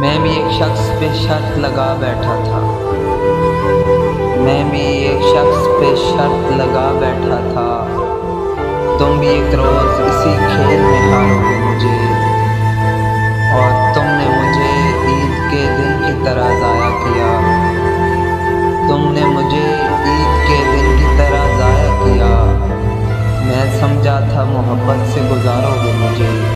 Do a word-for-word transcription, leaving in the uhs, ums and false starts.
मैं भी एक शख्स पे शर्त लगा बैठा था मैं भी एक शख्स पे शर्त लगा बैठा था तुम भी एक रोज़ इसी खेल में हारोगे मुझे, और तुमने मुझे ईद के दिन की तरह ज़ाया किया तुमने मुझे ईद के दिन की तरह ज़ाया किया। मैं समझा था मोहब्बत से गुजारोगे मुझे।